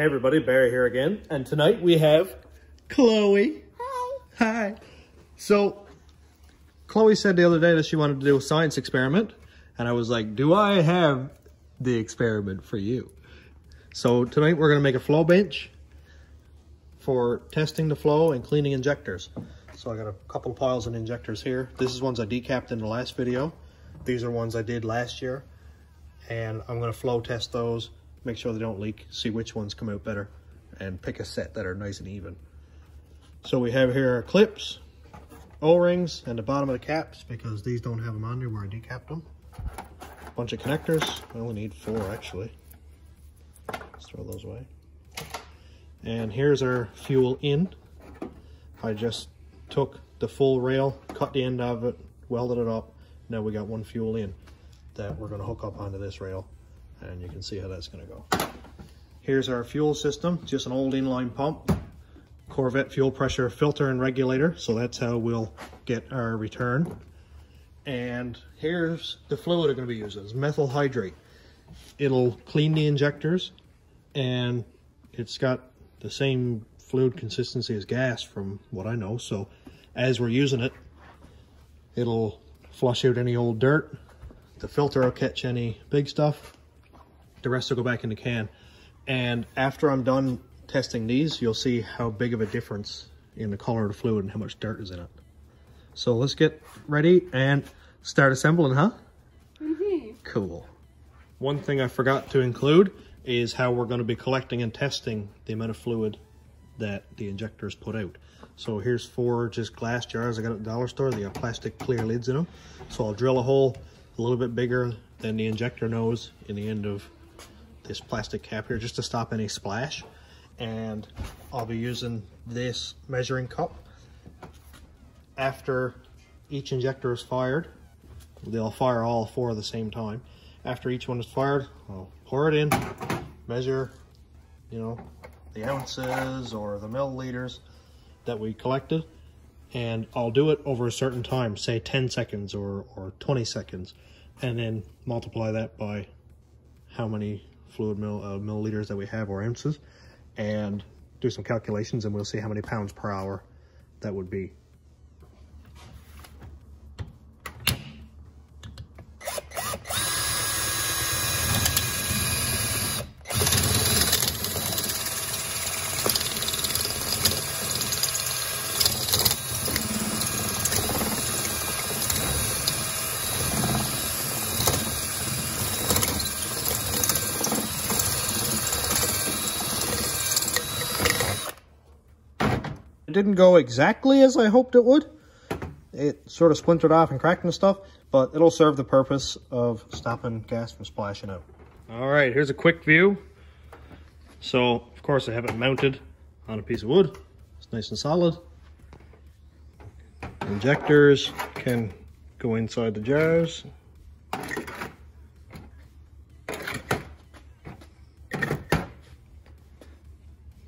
Hey everybody, Barry here again, and tonight we have Chloe. Hi. Hi. So, Chloe said the other day that she wanted to do a science experiment, and I was like, do I have the experiment for you? So tonight we're gonna make a flow bench for testing the flow and cleaning injectors. So I got a couple piles of injectors here. This is ones I decapped in the last video. These are ones I did last year, and I'm gonna flow test those, make sure they don't leak, see which ones come out better, and pick a set that are nice and even. So we have here our clips, O-rings, and the bottom of the caps, because these don't have them on there where I decapped them. A bunch of connectors, I only need 4 actually. Let's throw those away. And here's our fuel in. I just took the full rail, cut the end of it, welded it up. Now we got one fuel in that we're gonna hook up onto this rail, and you can see how that's gonna go. Here's our fuel system, just an old inline pump, Corvette fuel pressure filter and regulator, so that's how we'll get our return. And here's the fluid we're gonna be using, it's methyl hydrate. It'll clean the injectors, and it's got the same fluid consistency as gas from what I know, so as we're using it, it'll flush out any old dirt, the filter will catch any big stuff, the rest will go back in the can. And after I'm done testing these, you'll see how big of a difference in the color of the fluid and how much dirt is in it. So let's get ready and start assembling, huh? Mm-hmm. Cool. One thing I forgot to include is how we're gonna be collecting and testing the amount of fluid that the injectors put out. So here's 4 just glass jars I got at the dollar store. They have plastic clear lids in them. So I'll drill a hole a little bit bigger than the injector nose in the end of this plastic cap here, just to stop any splash. And I'll be using this measuring cup. After each injector is fired, they'll fire all 4 at the same time. After each one is fired, I'll pour it in, measure, you know, the ounces or the milliliters that we collected, and I'll do it over a certain time, say 10 seconds or 20 seconds, and then multiply that by how many fluid milliliters that we have, or ounces, and do some calculations, and we'll see how many pounds per hour that would be. It didn't go exactly as I hoped it would. It sort of splintered off and cracked and stuff, but it'll serve the purpose of stopping gas from splashing out. All right, here's a quick view. So, of course, I have it mounted on a piece of wood. It's nice and solid. Injectors can go inside the jars. So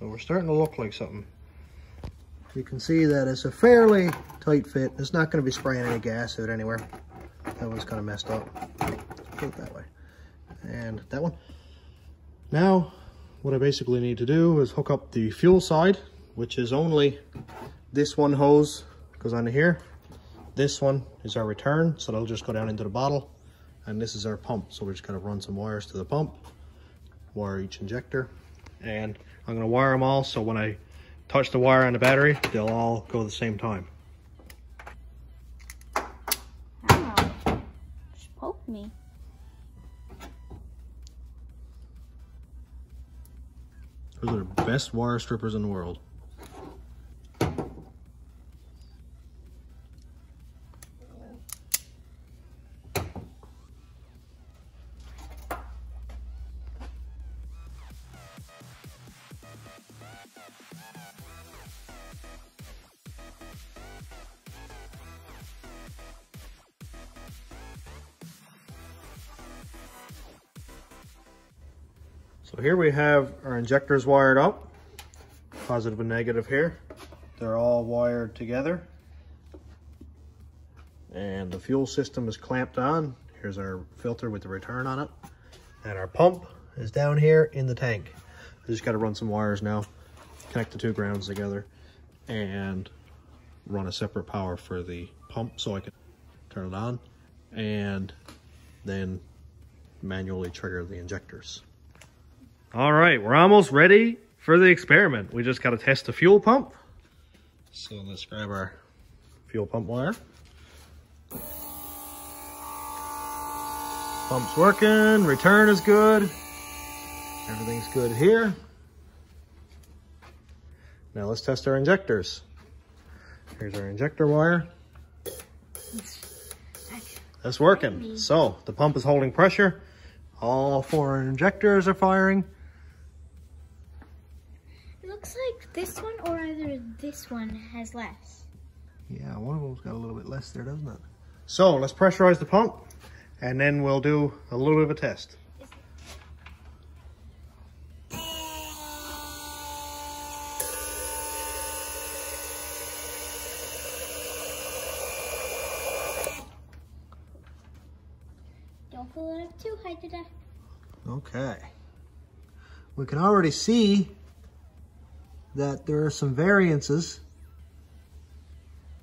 we're starting to look like something. You can see that it's a fairly tight fit. It's not going to be spraying any gas out anywhere. That one's kind of messed up. Put it that way. And that one. Now, what I basically need to do is hook up the fuel side, which is only this one hose goes onto here. This one is our return, so that'll just go down into the bottle. And this is our pump, so we're just going to run some wires to the pump, wire each injector. And I'm going to wire them all, so when I touch the wire on the battery, they'll all go at the same time. Ow. Just poked me. Those are the best wire strippers in the world. So here we have our injectors wired up, positive and negative here. They're all wired together. And the fuel system is clamped on. Here's our filter with the return on it. And our pump is down here in the tank. I just got to run some wires now, connect the two grounds together, and run a separate power for the pump so I can turn it on and then manually trigger the injectors. All right, we're almost ready for the experiment. We just got to test the fuel pump. So let's grab our fuel pump wire. Pump's working, return is good. Everything's good here. Now let's test our injectors. Here's our injector wire. That's working. So the pump is holding pressure. All four injectors are firing. It looks like this one or either this one has less. Yeah, one of them's got a little bit less there, doesn't it? So let's pressurize the pump and then we'll do a little bit of a test. Don't pull it up too high today. Okay. We can already see that there are some variances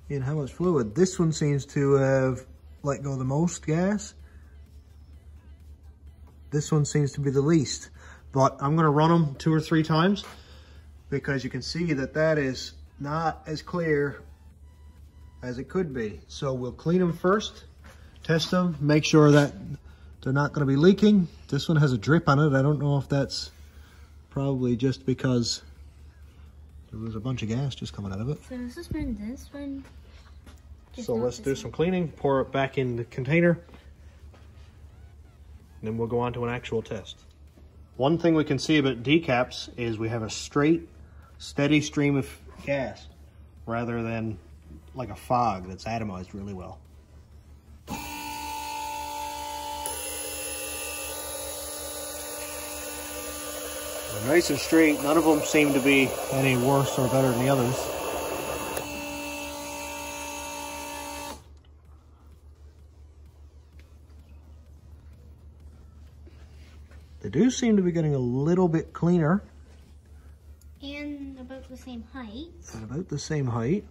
in how much fluid. This one seems to have let go the most gas. This one seems to be the least. But I'm going to run them 2 or 3 times because you can see that that is not as clear as it could be. So we'll clean them first, test them, make sure that they're not going to be leaking. This one has a drip on it. I don't know if that's probably just because there was a bunch of gas just coming out of it. So this one. So let's do some cleaning, pour it back in the container, and then we'll go on to an actual test. One thing we can see about decaps is we have a straight, steady stream of gas rather than like a fog that's atomized really well. They're nice and straight. None of them seem to be any worse or better than the others. They do seem to be getting a little bit cleaner. And about the same height. And about the same height.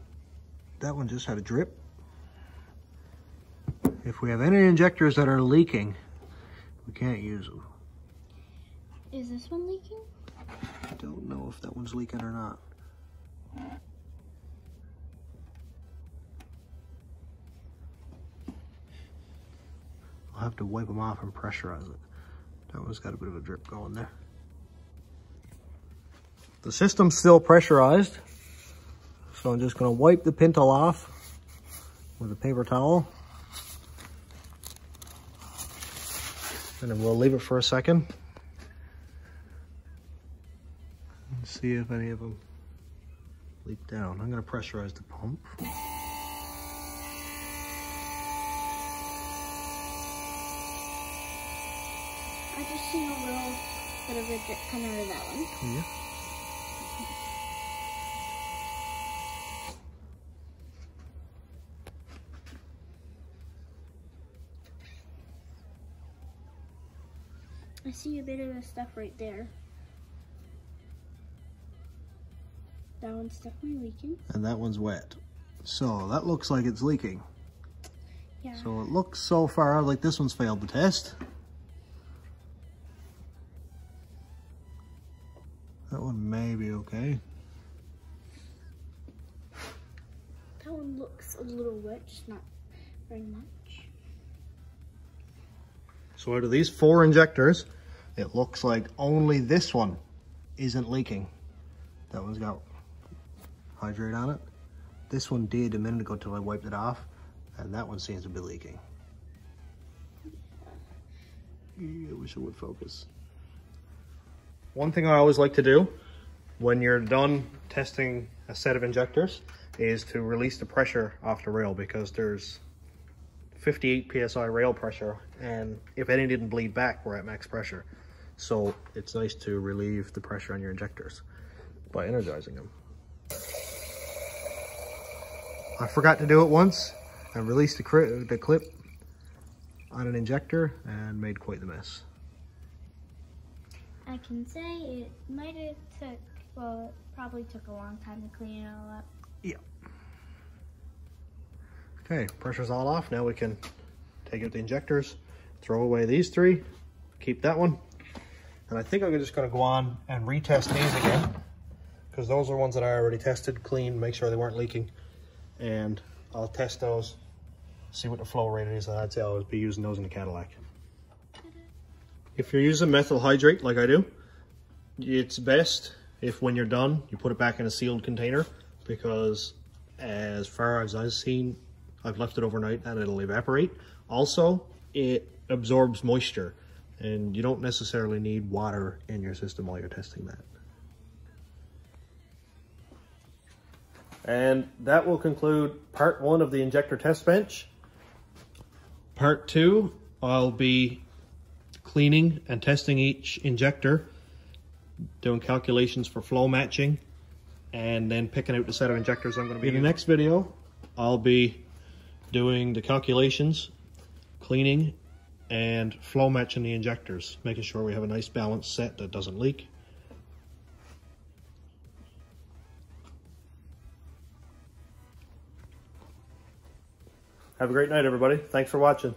That one just had a drip. If we have any injectors that are leaking, we can't use them. Is this one leaking? I don't know if that one's leaking or not. I'll have to wipe them off and pressurize it. That one's got a bit of a drip going there. The system's still pressurized, so I'm just going to wipe the pintle off with a paper towel. And then we'll leave it for a second. See if any of them leak down. I'm going to pressurize the pump. I just seen a little bit of a drip come out of that one. Yeah. I see a bit of the stuff right there. That one's definitely leaking. And that one's wet. So that looks like it's leaking. Yeah. So it looks so far like this one's failed the test. That one may be okay. That one looks a little wet, just not very much. So out of these 4 injectors, it looks like only this one isn't leaking. That one's got hydrate on it. This one did a minute ago till I wiped it off, and that one seems to be leaking. Yeah, I wish it would focus. One thing I always like to do when you're done testing a set of injectors is to release the pressure off the rail, because there's 58 psi rail pressure, and if any didn't bleed back, we're at max pressure. So it's nice to relieve the pressure on your injectors by energizing them. I forgot to do it once. I released the clip on an injector and made quite the mess. I can say it might have took, well, it probably took a long time to clean it all up. Yeah. Okay, pressure's all off. Now we can take out the injectors, throw away these three, keep that one. And I think I'm just gonna go on and retest these again, because those are ones that I already tested, cleaned, make sure they weren't leaking. And I'll test those, see what the flow rate is, and I'd say I'll always be using those in the Cadillac. If you're using methyl hydrate like I do, it's best if when you're done, you put it back in a sealed container, because as far as I've seen, I've left it overnight and it'll evaporate. Also, it absorbs moisture and you don't necessarily need water in your system while you're testing that. And that will conclude part one of the injector test bench. Part two, I'll be cleaning and testing each injector, doing calculations for flow matching, and then picking out the set of injectors I'm going to be in the next video. I'll be doing the calculations, cleaning, and flow matching the injectors, making sure we have a nice balanced set that doesn't leak. Have a great night, everybody. Thanks for watching.